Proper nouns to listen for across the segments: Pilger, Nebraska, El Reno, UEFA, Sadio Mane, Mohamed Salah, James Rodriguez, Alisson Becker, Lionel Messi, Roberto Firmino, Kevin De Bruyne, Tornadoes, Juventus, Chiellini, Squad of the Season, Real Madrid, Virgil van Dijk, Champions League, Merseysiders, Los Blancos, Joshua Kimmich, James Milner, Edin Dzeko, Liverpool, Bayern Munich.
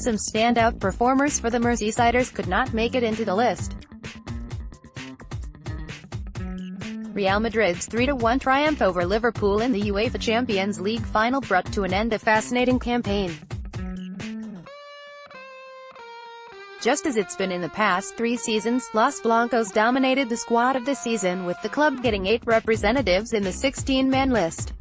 Some standout performers for the Merseysiders could not make it into the list. Real Madrid's 3-1 triumph over Liverpool in the UEFA Champions League final brought to an end a fascinating campaign. Just as it's been in the past three seasons, Los Blancos dominated the squad of the season, with the club getting 8 representatives in the 16-man list.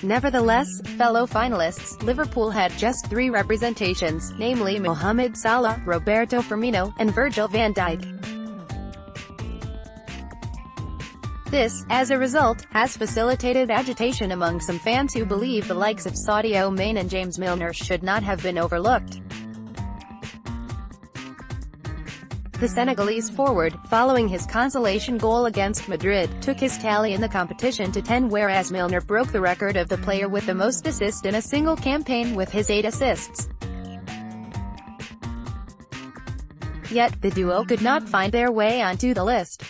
Nevertheless, fellow finalists, Liverpool had just 3 representations, namely Mohamed Salah, Roberto Firmino, and Virgil van Dijk. This, as a result, has facilitated agitation among some fans who believe the likes of Sadio Mane and James Milner should not have been overlooked. The Senegalese forward, following his consolation goal against Madrid, took his tally in the competition to 10, whereas Milner broke the record of the player with the most assists in a single campaign with his 8 assists. Yet, the duo could not find their way onto the list.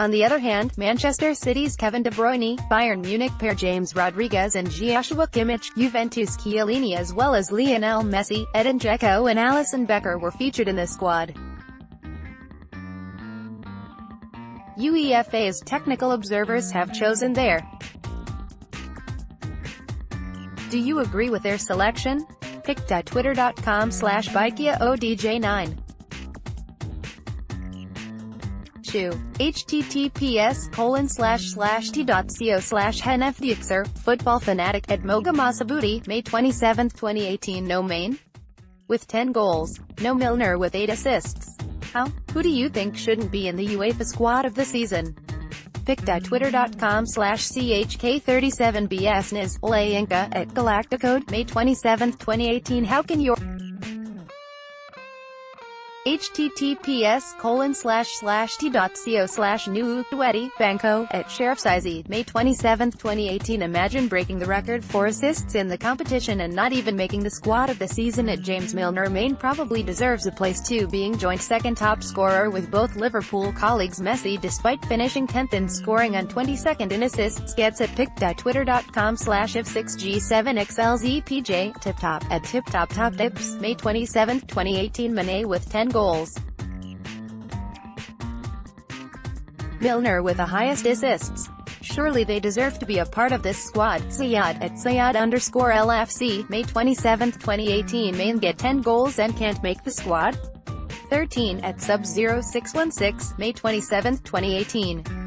On the other hand, Manchester City's Kevin De Bruyne, Bayern Munich pair James Rodriguez and Joshua Kimmich, Juventus' Chiellini, as well as Lionel Messi, Edin Dzeko and Alisson Becker were featured in the squad. UEFA's technical observers have chosen their. Do you agree with their selection? Pick.twitter.com/BikeyaODJ9 https://t.co/henfdixer, football fanatic at Moga Masabuti, May 27, 2018. No Mane with 10 goals. No Milner with 8 assists. How? Who do you think shouldn't be in the UEFA squad of the season? Pick.twitter.com/chk37bsniz, Olayinka at Galacticode, May 27, 2018. How can your https://t.co/new2 Banco, at Sheriffsize, May 27, 2018. Imagine breaking the record for assists in the competition and not even making the squad of the season. At James Milner, Mane probably deserves a place too, being joint second top scorer with both Liverpool colleagues. Messi, despite finishing 10th in scoring and 22nd in assists, gets at pick.twitter.com/if6g7xlzpj, tiptop at tiptoptoptips, May 27, 2018. Mané with 10 goals. Milner with the highest assists. Surely they deserve to be a part of this squad. Sayad at Sayad_LFC, May 27, 2018. Mane get 10 goals and can't make the squad? 13 at Sub 0616, May 27, 2018.